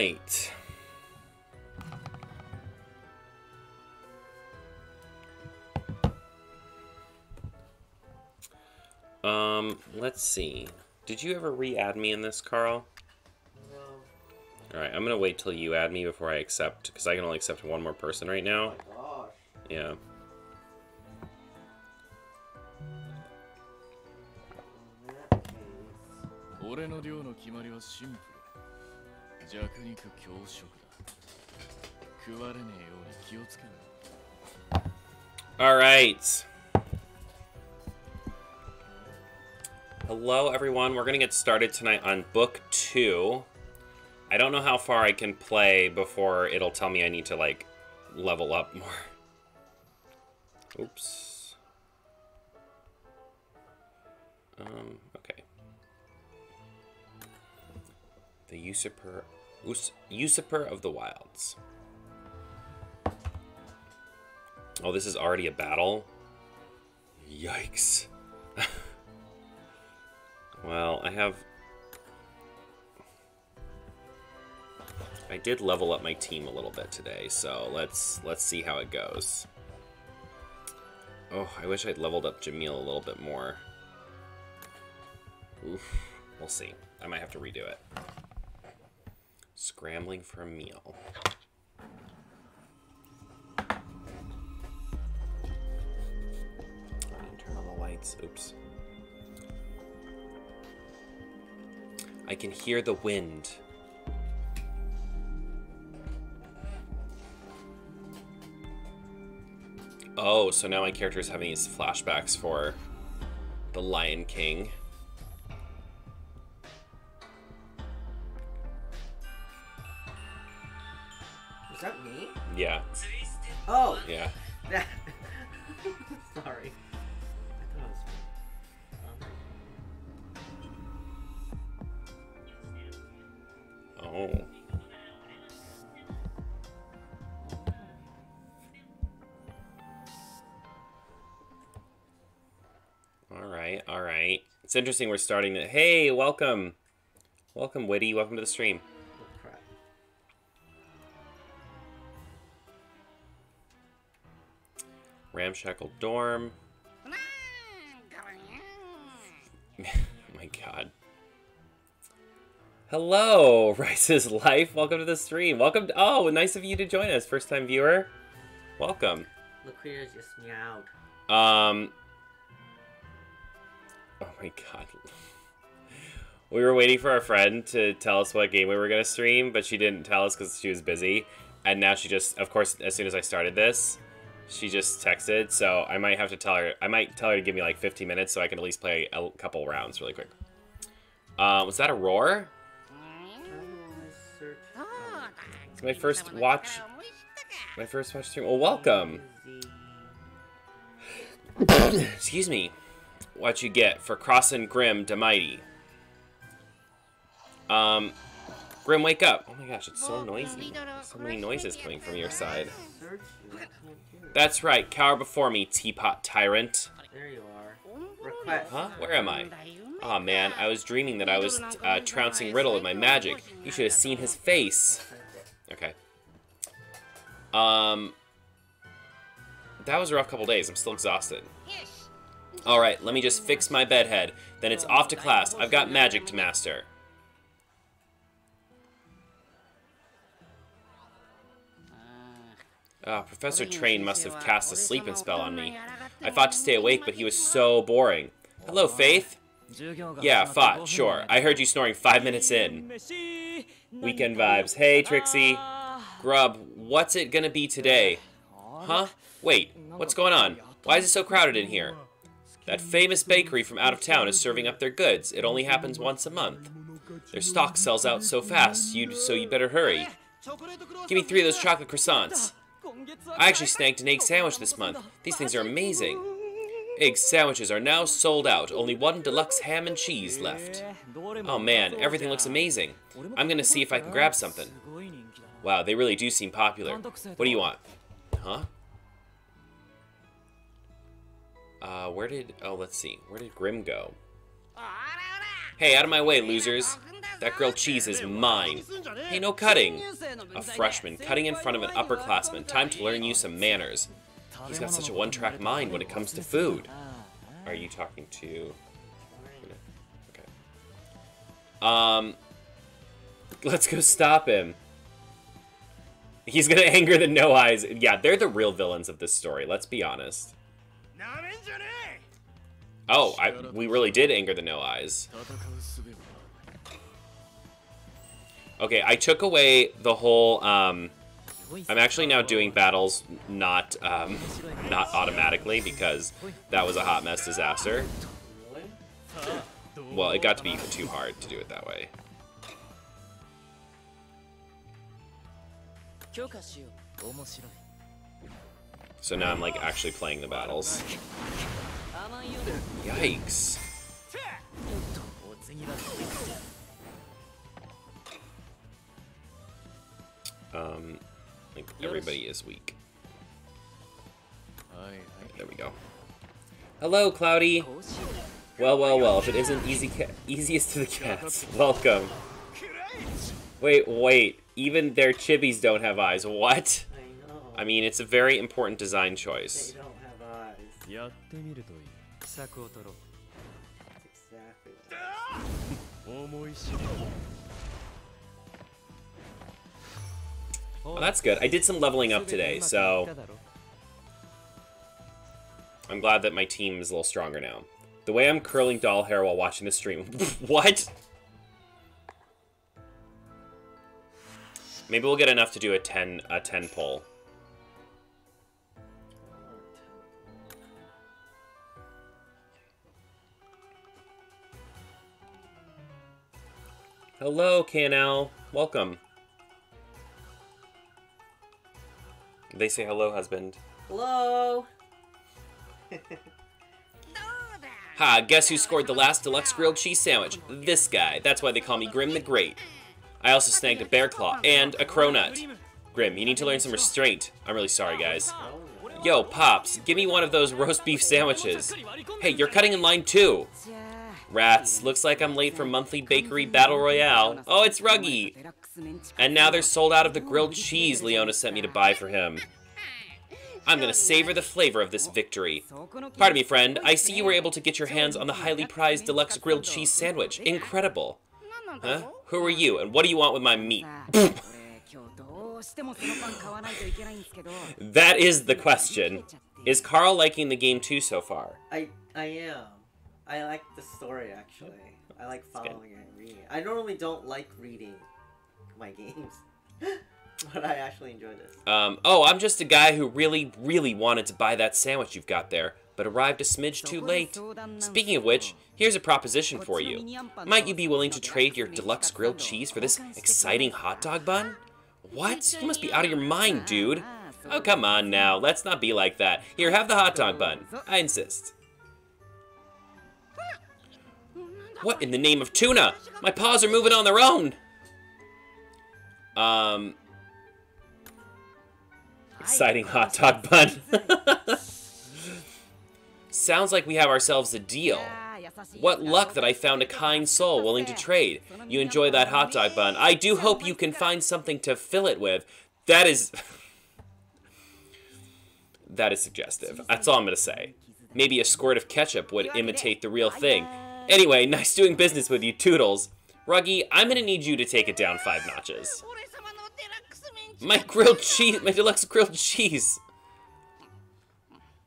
right. Let's see. Did you ever re-add me in this, Carl? No. Alright, I'm gonna wait till you add me before I accept, because I can only accept one more person right now. Oh my gosh. Yeah. Alright. Hello everyone, we're gonna get started tonight on book 2. I don't know how far I can play before it'll tell me I need to like level up more. Oops. Okay. The usurper of the wilds. Oh, this is already a battle? Yikes. Well, I did level up my team a little bit today, so let's see how it goes. Oh, I wish I'd leveled up Jamil a little bit more. Oof, we'll see. I might have to redo it. Scrambling for a meal. Turn on the lights. Oops. I can hear the wind. Oh, so now my character is having these flashbacks for the Lion King. Was that me? Yeah. Oh. Yeah. Sorry. Oh. Alright, alright. It's interesting we're starting to... Hey, welcome! Welcome, Witty. Welcome to the stream. Oh, crap. Ramshackle Dorm. My god. Hello, Rice's Life. Welcome to the stream. Welcome to, oh, nice of you to join us. First time viewer. Welcome. Laquita just meowed. Oh my god. We were waiting for our friend to tell us what game we were going to stream, but she didn't tell us because she was busy. And now she just, of course, as soon as I started this, she just texted. So I might have to tell her, I might tell her to give me like 15 minutes so I can at least play a couple rounds really quick. Was that a roar? My first watch stream. Well, welcome. Excuse me. What you get for crossing Grim to Mighty? Grim, wake up! Oh my gosh, it's so noisy. So many noises coming from your side. That's right. Cower before me, teapot tyrant. There you are. Request. Huh? Where am I? Aw, man, I was dreaming that I was trouncing Riddle with my magic. You should have seen his face. Okay. That was a rough couple days. I'm still exhausted. Alright, let me just fix my bedhead. Then it's off to class. I've got magic to master. Professor Train must have cast a sleeping spell on me. I fought to stay awake, but he was so boring. Hello, Faith. Yeah, fought, sure. I heard you snoring 5 minutes in. Weekend vibes. Hey, Trixie. Grub, what's it gonna be today? Huh? Wait, what's going on? Why is it so crowded in here? That famous bakery from out of town is serving up their goods. It only happens once a month. Their stock sells out so fast, so you better hurry. Give me 3 of those chocolate croissants. I actually snagged an egg sandwich this month. These things are amazing. Egg sandwiches are now sold out. Only one deluxe ham and cheese left. Oh man, everything looks amazing. I'm gonna see if I can grab something. Wow, they really do seem popular. What do you want? Huh? Where did... Oh, let's see. Where did Grim go? Hey, out of my way, losers. That grilled cheese is mine. Hey, no cutting. A freshman cutting in front of an upperclassman. Time to learn you some manners. He's got such a one-track mind when it comes to food. Are you talking to... Okay. Let's go stop him. He's gonna anger the No Eyes. Yeah, they're the real villains of this story, let's be honest. Oh, we really did anger the No Eyes. Okay, I took away the whole, I'm actually now doing battles not automatically because that was a hot mess disaster. Well, it got to be even too hard to do it that way. So now I'm like actually playing the battles. Yikes. Like everybody is weak. Right, there we go. Hello, Cloudy. Well, well, well. If it isn't easiest to the cats, welcome. Wait, wait. Even their chibis don't have eyes. What? I know. I mean, it's a very important design choice. They don't have eyes. Exactly. Well, that's good. I did some leveling up today, so I'm glad that my team is a little stronger now. The way I'm curling doll hair while watching the stream. What? Maybe we'll get enough to do a 10 poll. Hello, Canal. Welcome. They say hello, husband. Hello. Ha, guess who scored the last deluxe grilled cheese sandwich? This guy. That's why they call me Grim the Great. I also snagged a bear claw and a cronut. Grim, you need to learn some restraint. I'm really sorry, guys. Yo, Pops, give me one of those roast beef sandwiches. Hey, you're cutting in line too. Rats, looks like I'm late for monthly bakery battle royale. Oh, it's Ruggy. And now they're sold out of the grilled cheese Leona sent me to buy for him. I'm gonna savor the flavor of this victory. Pardon me, friend. I see you were able to get your hands on the highly prized deluxe grilled cheese sandwich. Incredible. Huh? Who are you, and what do you want with my meat? That is the question. Is Carl liking the game too so far? I am. I like the story, actually. I like following it and reading it. I normally don't like reading my games, but I actually enjoy this. Oh, I'm just a guy who really, really wanted to buy that sandwich you've got there, but arrived a smidge too late. Speaking of which, here's a proposition for you. Might you be willing to trade your deluxe grilled cheese for this exciting hot dog bun? What? You must be out of your mind, dude. Oh, come on now. Let's not be like that. Here, have the hot dog bun. I insist. What in the name of tuna? My paws are moving on their own. Exciting hot dog bun. Sounds like we have ourselves a deal. What luck that I found a kind soul willing to trade. You enjoy that hot dog bun. I do hope you can find something to fill it with. That is... that is suggestive. That's all I'm going to say. Maybe a squirt of ketchup would imitate the real thing. Anyway, nice doing business with you, Toodles. Ruggy, I'm gonna need you to take it down 5 notches. My deluxe grilled cheese.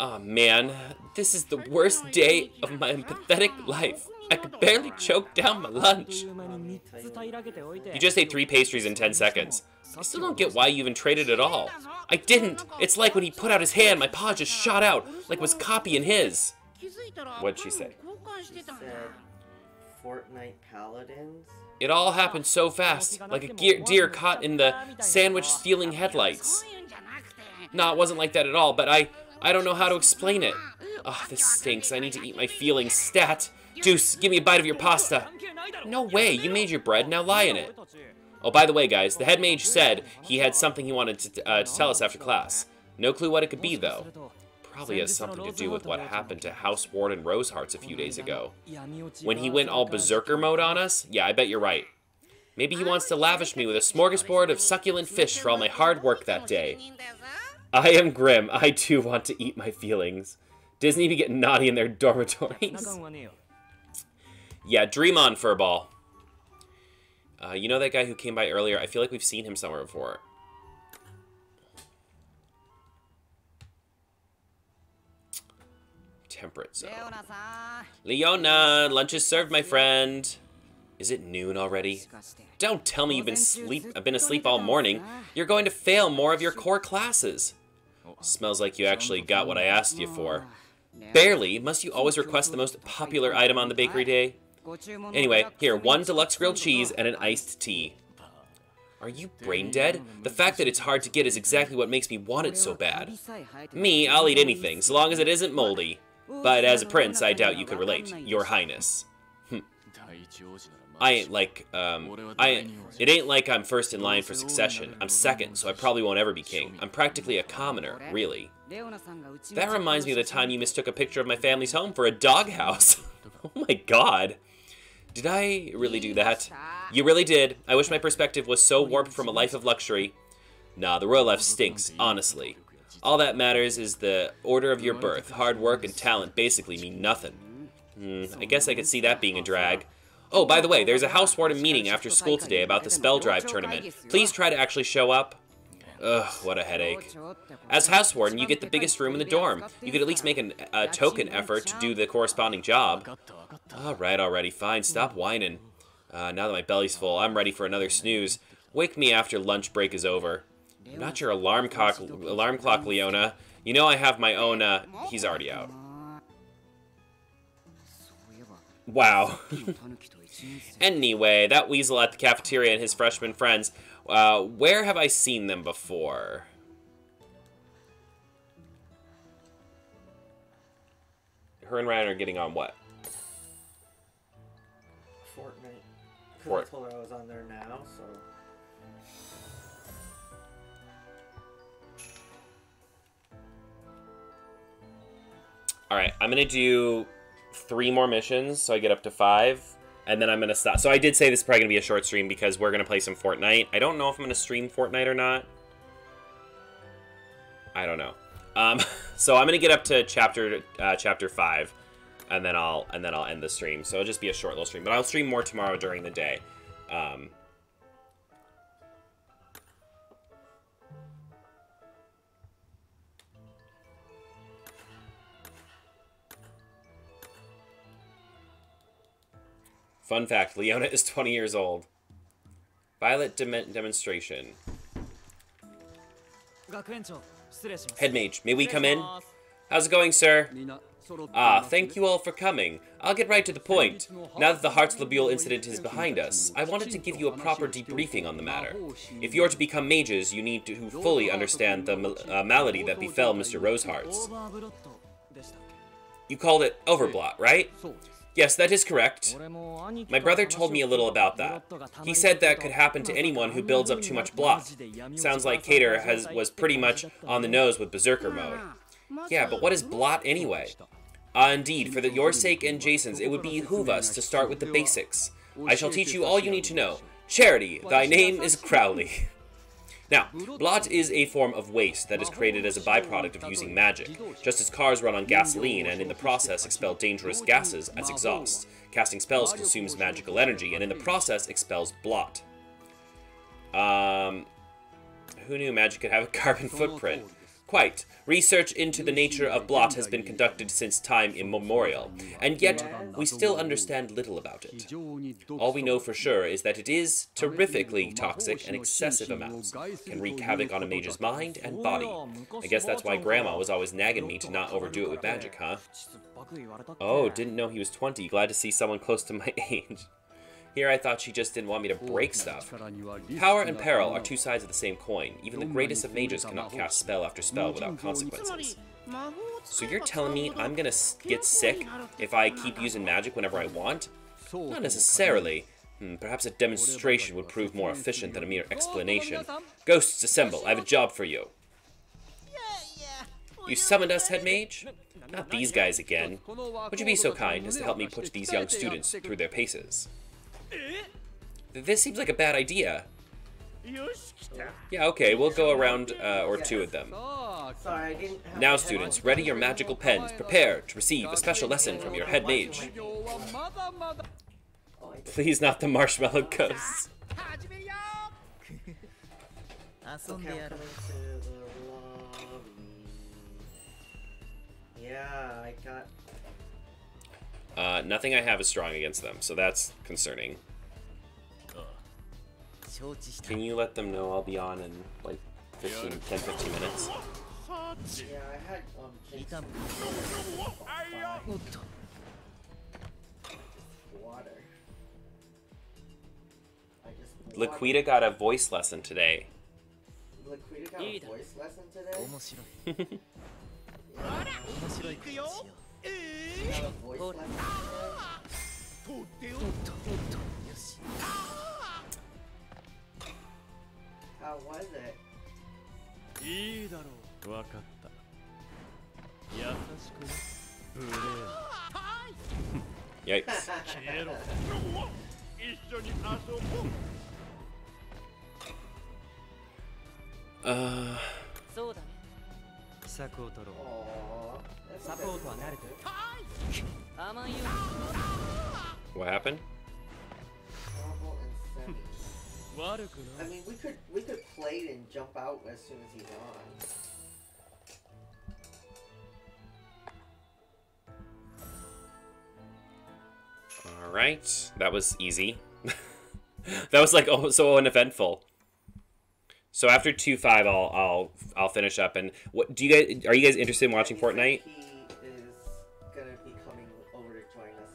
Aw, man, this is the worst day of my pathetic life. I could barely choke down my lunch. You just ate 3 pastries in 10 seconds. I still don't get why you even traded at all. I didn't. It's like when he put out his hand, my paw just shot out, like was copying his. What'd she say? She said, Fortnite Paladins. It all happened so fast, like a deer caught in the sandwich-stealing headlights. No, it wasn't like that at all, but I don't know how to explain it. Oh, this stinks. I need to eat my feelings. Stat. Deuce, give me a bite of your pasta. No way. You made your bread. Now lie in it. Oh, by the way, guys, the head mage said he had something he wanted to tell us after class. No clue what it could be, though. Probably has something to do with what happened to House Warden Rosehearts a few days ago. When he went all berserker mode on us? Yeah, I bet you're right. Maybe he wants to lavish me with a smorgasbord of succulent fish for all my hard work that day. I am grim. I too want to eat my feelings. Disney be getting naughty in their dormitories. Yeah, dream on, furball. You know that guy who came by earlier? I feel like we've seen him somewhere before. Temperate zone. Leona, lunch is served, my friend. Is it noon already? Don't tell me you've been asleep all morning. You're going to fail more of your core classes. Smells like you actually got what I asked you for. Barely. Must you always request the most popular item on the bakery day? Anyway, here, 1 deluxe grilled cheese and an iced tea. Are you brain dead? The fact that it's hard to get is exactly what makes me want it so bad. Me, I'll eat anything, so long as it isn't moldy. But as a prince, I doubt you could relate, Your Highness. It ain't like I'm first in line for succession. I'm second, so I probably won't ever be king. I'm practically a commoner, really. That reminds me of the time you mistook a picture of my family's home for a doghouse. Oh my god. Did I really do that? You really did. I wish my perspective was so warped from a life of luxury. Nah, the royal life stinks, honestly. All that matters is the order of your birth. Hard work and talent basically mean nothing. I guess I could see that being a drag. Oh, by the way, there's a housewarden meeting after school today about the Spell Drive tournament. Please try to actually show up. Ugh, what a headache. As housewarden, you get the biggest room in the dorm. You could at least make a token effort to do the corresponding job. Alright, already, fine. Stop whining. Now that my belly's full, I'm ready for another snooze. Wake me after lunch break is over. I'm not your alarm clock, Leona. You know I have my own, he's already out. Wow. Anyway, that weasel at the cafeteria and his freshman friends. Where have I seen them before? Her and Ryan are getting on what? Fortnite. I told her I was on there now, so... Alright, I'm gonna do 3 more missions, so I get up to 5. And then I'm going to stop. So I did say this is probably going to be a short stream because we're going to play some Fortnite. I don't know if I'm going to stream Fortnite or not. I don't know. So I'm going to get up to chapter 5 and then I'll end the stream. So it'll just be a short little stream, but I'll stream more tomorrow during the day. Fun fact, Leona is 20 years old. Violet demonstration. Head mage, may we come in? How's it going, sir? Ah, thank you all for coming. I'll get right to the point. Now that the Heartslabyul incident is behind us, I wanted to give you a proper debriefing on the matter. If you are to become mages, you need to fully understand the malady that befell Mr. Rosehearts. You called it Overblot, right? Yes, that is correct. My brother told me a little about that. He said that could happen to anyone who builds up too much blot. Sounds like Cater was pretty much on the nose with Berserker mode. Yeah, but what is blot anyway? Ah, indeed, for your sake and Jason's, it would behoove us to start with the basics. I shall teach you all you need to know. Charity, thy name is Crowley. Now, blot is a form of waste that is created as a byproduct of using magic, just as cars run on gasoline and in the process expel dangerous gases as exhaust. Casting spells consumes magical energy and in the process expels blot. Who knew magic could have a carbon footprint? Quite. Research into the nature of blot has been conducted since time immemorial, and yet we still understand little about it. All we know for sure is that it is terrifically toxic and excessive amounts. Can wreak havoc on a mage's mind and body. I guess that's why Grandma was always nagging me to not overdo it with magic, huh? Oh, didn't know he was 20. Glad to see someone close to my age. Here I thought she just didn't want me to break stuff. Power and peril are two sides of the same coin. Even the greatest of mages cannot cast spell after spell without consequences. So you're telling me I'm gonna get sick if I keep using magic whenever I want? Not necessarily. Perhaps a demonstration would prove more efficient than a mere explanation. Ghosts, assemble. I have a job for you. You summoned us, head mage? Not these guys again. Would you be so kind as to help me put these young students through their paces? This seems like a bad idea. Yeah, okay, we'll go around or two of them. Now, students, ready your magical pens. Prepare to receive a special lesson from your head mage. Please, not the marshmallow ghosts. Yeah, I got... nothing I have is strong against them, so that's concerning. Can you let them know I'll be on in, like, 10-15 minutes? Yeah, I had, water. Laquita got a voice lesson today. Laquita got a voice lesson today? How was it? Yikes. What happened? I mean, we could play it and jump out as soon as he's on. All right, that was easy. That was like oh so uneventful. So after 2-5, I'll finish up. And what do you guys are you guys interested in watching Fortnite? He is gonna be coming over to join us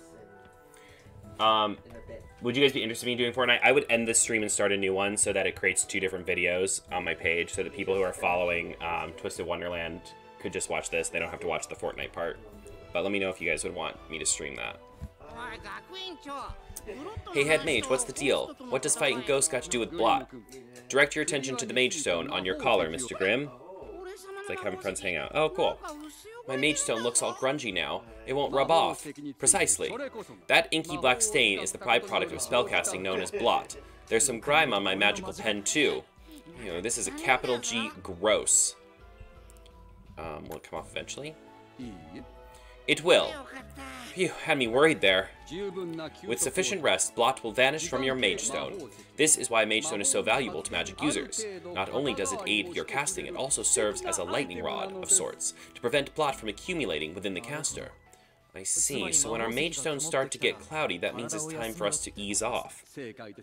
in, a bit. Would you guys be interested in me doing Fortnite? I would end this stream and start a new one so that it creates two different videos on my page so that people who are following Twisted Wonderland could just watch this. They don't have to watch the Fortnite part. But let me know if you guys would want me to stream that. Hey, Head Mage, what's the deal? What does fighting ghosts got to do with Blot? Direct your attention to the Mage Stone on your collar, Mr. Grimm. It's like having friends hang out. Oh, cool. My Mage Stone looks all grungy now. It won't rub off. Precisely. That inky black stain is the byproduct of spellcasting known as blot. There's some grime on my magical pen, too. You know, this is a capital G gross. Will it come off eventually? It will. Phew, had me worried there. With sufficient rest, blot will vanish from your Mage Stone. This is why Mage Stone is so valuable to magic users. Not only does it aid your casting, it also serves as a lightning rod of sorts, to prevent blot from accumulating within the caster. I see, so when our Mage Stones start to get cloudy, that means it's time for us to ease off. I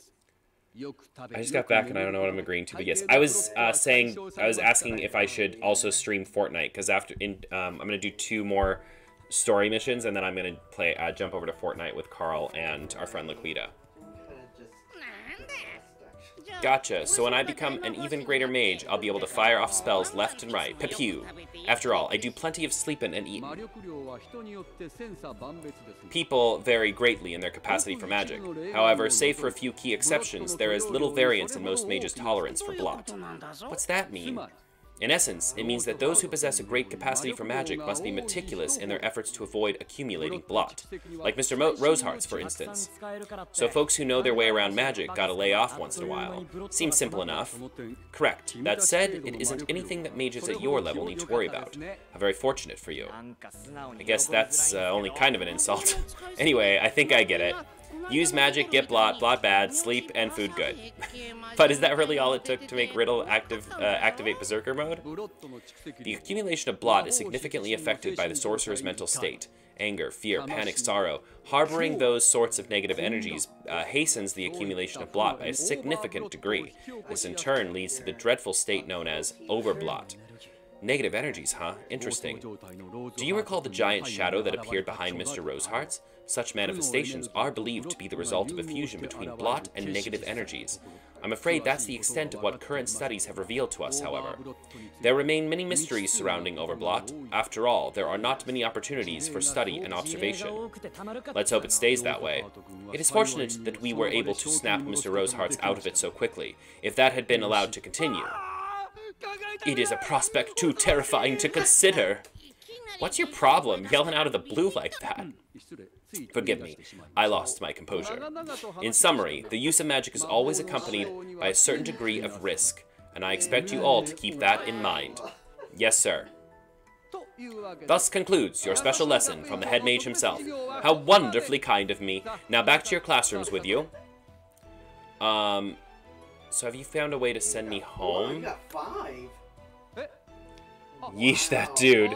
just got back and I don't know what I'm agreeing to, but yes, I was asking if I should also stream Fortnite, because after I'm going to do two more story missions, and then I'm gonna play jump over to Fortnite with Carl and our friend Laquita. Gotcha. So when I become an even greater mage, I'll be able to fire off spells left and right. Pew. After all, I do plenty of sleeping and eating. People vary greatly in their capacity for magic. However, save for a few key exceptions, there is little variance in most mages' tolerance for blot. What's that mean? In essence, it means that those who possess a great capacity for magic must be meticulous in their efforts to avoid accumulating blot, like Mr. Rosehearts, for instance. So folks who know their way around magic gotta lay off once in a while. Seems simple enough. Correct. That said, it isn't anything that mages at your level need to worry about. How very fortunate for you. I guess that's only kind of an insult. Anyway, I think I get it. Use magic, get blot, blot bad, sleep, and food good. But is that really all it took to make Riddle activate Berserker mode? The accumulation of blot is significantly affected by the sorcerer's mental state. Anger, fear, panic, sorrow. Harboring those sorts of negative energies hastens the accumulation of blot by a significant degree. This in turn leads to the dreadful state known as overblot. Negative energies, huh? Interesting. Do you recall the giant shadow that appeared behind Mr. Rosehearts? Such manifestations are believed to be the result of a fusion between blot and negative energies. I'm afraid that's the extent of what current studies have revealed to us, however. There remain many mysteries surrounding overblot. After all, there are not many opportunities for study and observation. Let's hope it stays that way. It is fortunate that we were able to snap Mr. Rosehearts out of it so quickly. If that had been allowed to continue... It is a prospect too terrifying to consider. What's your problem, yelling out of the blue like that? Forgive me, I lost my composure. In summary, the use of magic is always accompanied by a certain degree of risk, and I expect you all to keep that in mind. Yes, sir. Thus concludes your special lesson from the head mage himself. How wonderfully kind of me. Now back to your classrooms with you. So have you found a way to send me home? You got 5. Yeesh, that dude.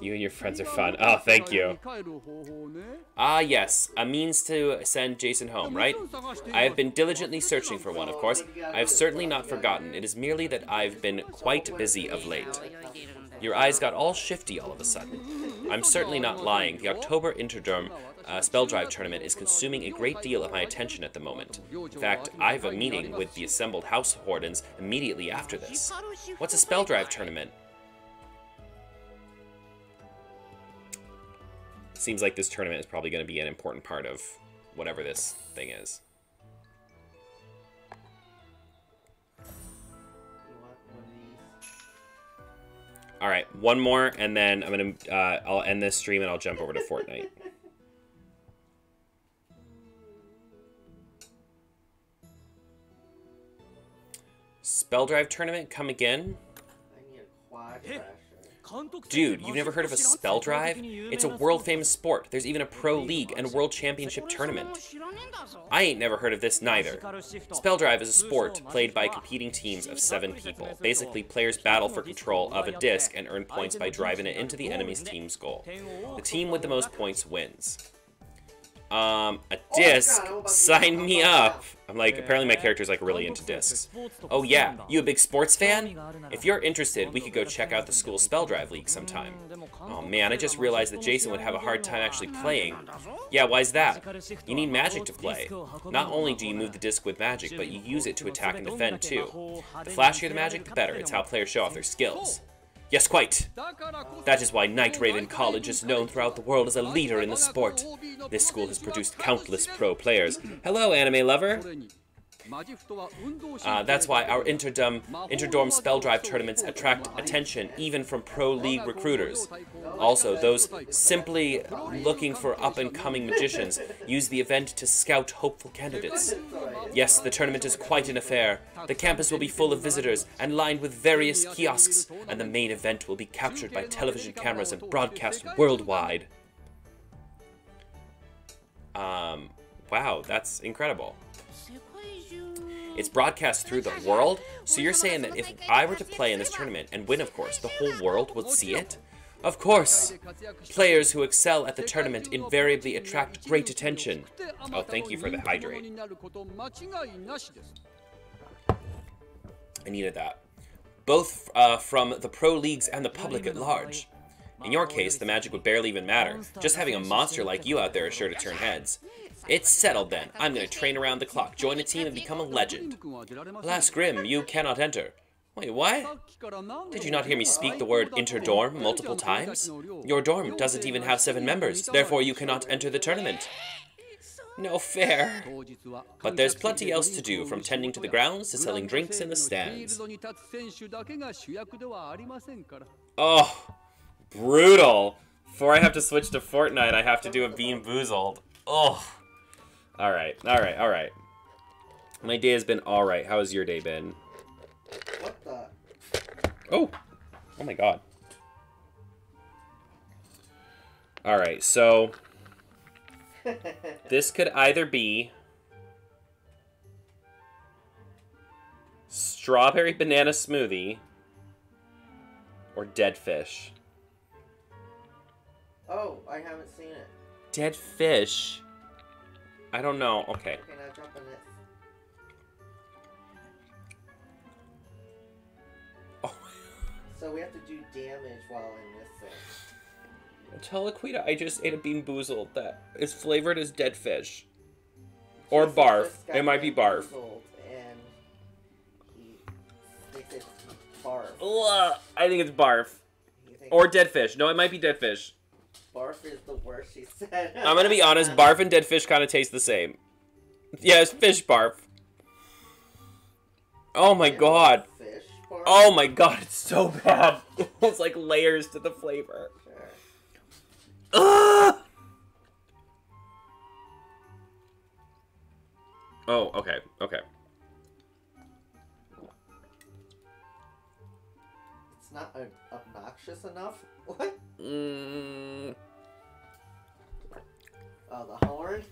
You and your friends are fun. Oh, thank you. Ah, yes. A means to send Jason home, right? I have been diligently searching for one, of course. I have certainly not forgotten. It is merely that I've been quite busy of late. Your eyes got all shifty all of a sudden. I'm certainly not lying. The October Interderm Spell Drive tournament is consuming a great deal of my attention at the moment. In fact, I have a meeting with the assembled house wardens immediately after this. What's a Spell Drive tournament? Seems like this tournament is probably going to be an important part of whatever this thing is. All right, one more, and then I'm gonna I'll end this stream and I'll jump over to Fortnite. Spell Drive tournament, come again. I need a quad crash. Dude, you've never heard of a Spell Drive? It's a world-famous sport. There's even a pro league and world championship tournament. I ain't never heard of this neither. Spell Drive is a sport played by competing teams of 7 people. Basically, players battle for control of a disc and earn points by driving it into the enemy's team's goal. The team with the most points wins. A disc? Sign me up! I'm like, apparently my character's like really into discs. Oh yeah, you a big sports fan? If you're interested, we could go check out the school Spell Drive League sometime. Oh man, I just realized that Jason would have a hard time actually playing. Yeah, why's that? You need magic to play. Not only do you move the disc with magic, but you use it to attack and defend too. The flashier the magic, the better. It's how players show off their skills. Yes, quite. That is why Night Raven College is known throughout the world as a leader in the sport. This school has produced countless pro players. Hello, anime lover. That's why our interdorm Spell Drive tournaments attract attention even from pro league recruiters. Also, those simply looking for up-and-coming magicians use the event to scout hopeful candidates. Yes, the tournament is quite an affair. The campus will be full of visitors and lined with various kiosks, and the main event will be captured by television cameras and broadcast worldwide. Wow, that's incredible. It's broadcast through the world? So you're saying that if I were to play in this tournament and win, of course, the whole world would see it? Of course! Players who excel at the tournament invariably attract great attention. Oh, thank you for the hydrate. I needed that. Both from the pro leagues and the public at large. In your case, the magic would barely even matter. Just having a monster like you out there is sure to turn heads. It's settled then. I'm going to train around the clock, join a team, and become a legend. Alas, Grim, you cannot enter. Wait, what? Did you not hear me speak the word interdorm multiple times? Your dorm doesn't even have 7 members, therefore you cannot enter the tournament. No fair. But there's plenty else to do, from tending to the grounds to selling drinks in the stands. Oh, brutal. Before I have to switch to Fortnite, I have to do a Bean Boozled. Oh. All right. My day has been all right. How has your day been? What the? Oh my god. All right, so this could either be strawberry banana smoothie or dead fish. Oh, I haven't seen it. Dead fish. I don't know. Okay. Okay, now jump on this. Oh. So we have to do damage while in this thing. Tell Laquita I just ate a Bean Boozled that is flavored as dead fish. Or barf. It might be barf. And it's barf. Ugh, I think it's barf. Or dead fish. No, it might be dead fish. Barf is the worst, she said. I'm gonna be honest, barf and dead fish kind of taste the same. Yeah, it's fish barf. Oh my god. Fish barf? Oh my god, it's so bad. It's like layers to the flavor. Sure. Oh, okay, okay. It's not obnoxious enough? What? Mm. Oh, the horn?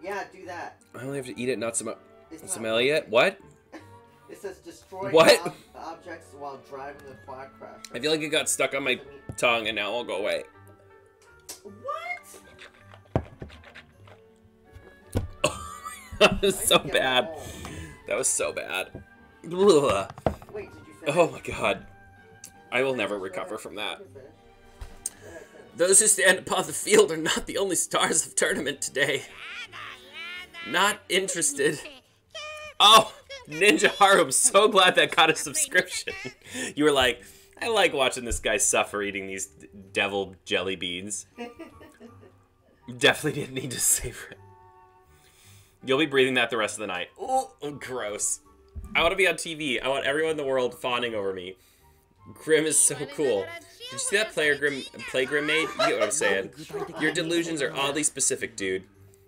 Yeah, do that. I only have to eat it, not smell it. What? It says destroy objects while driving the quad crash. I feel like it got stuck on my tongue and now it'll go away. What? Oh, that was so bad. That was so bad. Ugh. Wait, did you finish? Oh my god. I will never recover from that. Those who stand upon the field are not the only stars of tournament today. Not interested. Oh, Ninja Haru, I'm so glad that got a subscription. You were like, I like watching this guy suffer eating these devil jelly beans. Definitely didn't need to savor it. You'll be breathing that the rest of the night. Ooh, gross. I want to be on TV. I want everyone in the world fawning over me. Grim is so cool. Did you see that play Grim made? You know what I'm saying. Your delusions are oddly specific, dude.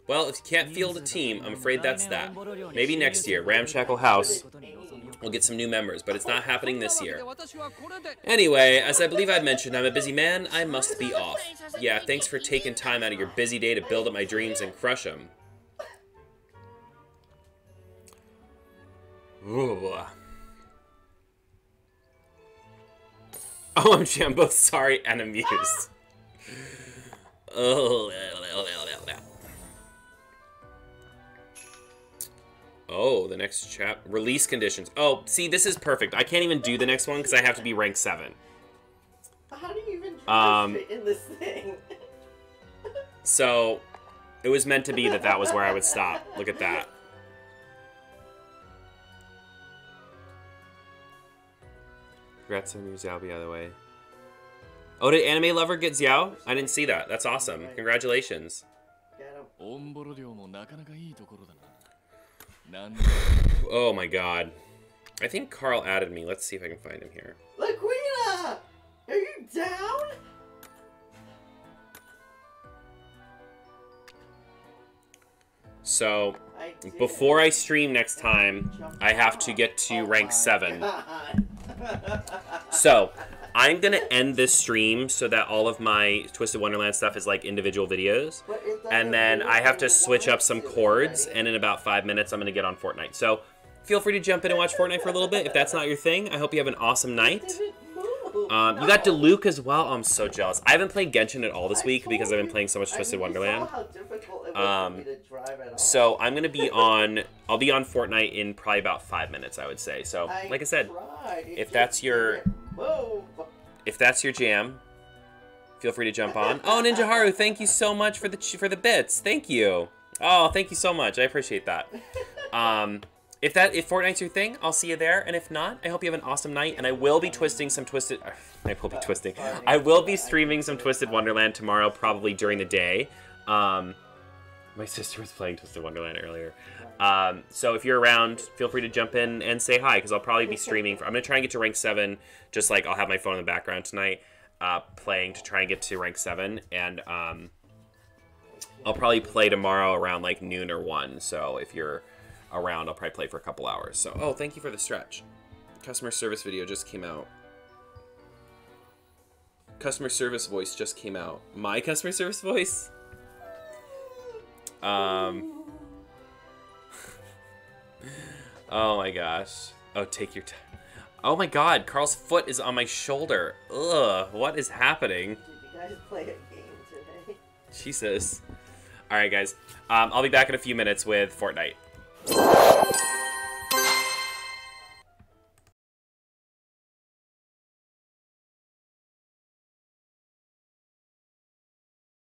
Well, if you can't field a team, I'm afraid that's that. Maybe next year, Ramshackle House will get some new members, but it's not happening this year. Anyway, as I believe I mentioned, I'm a busy man. I must be off. Yeah, thanks for taking time out of your busy day to build up my dreams and crush them. Ooh. OMG, I'm both sorry and amused. Oh, oh, the next chap. Release conditions. Oh, see, this is perfect. I can't even do the next one because I have to be rank 7. How do you even in this thing? So, it was meant to be that that was where I would stop. Look at that. Congrats on your Xiao, by the way. Oh, did Anime Lover get Xiao? I didn't see that. That's awesome. Congratulations. Oh my god. I think Carl added me. Let's see if I can find him here. Laquila! Are you down? So, before I stream next time, I have to get to rank 7. So, I'm going to end this stream so that all of my Twisted Wonderland stuff is like individual videos. And then I have to switch up some chords. And in about 5 minutes, I'm going to get on Fortnite. So feel free to jump in and watch Fortnite for a little bit if that's not your thing. I hope you have an awesome night. You got Diluc as well. Oh, I'm so jealous. I haven't played Genshin at all this week because I've been playing so much Twisted Wonderland. So I'm going to be on, I'll be on Fortnite in probably about 5 minutes, I would say. So like I said, if that's your... Whoa. If that's your jam, feel free to jump on. Oh, Ninja Haru, thank you so much for the bits. Thank you. Oh, thank you so much. I appreciate that. If Fortnite's your thing, I'll see you there. And if not, I hope you have an awesome night. And I will be twisting some Twisted. I will be streaming some Twisted Wonderland tomorrow, probably during the day. My sister was playing Twisted Wonderland earlier. So if you're around, feel free to jump in and say hi, because I'll probably be streaming. I'm going to try and get to rank 7, just like I'll have my phone in the background tonight, playing to try and get to rank 7. And I'll probably play tomorrow around like noon or 1. So if you're around, I'll probably play for a couple hours. So, oh, thank you for the stretch. Customer service video just came out. Customer service voice just came out. My customer service voice? Oh my gosh. Oh, take your time. Oh my god, Carl's foot is on my shoulder. Ugh, what is happening? Did you guys play a game today? Jesus. All right, guys. I'll be back in a few minutes with Fortnite.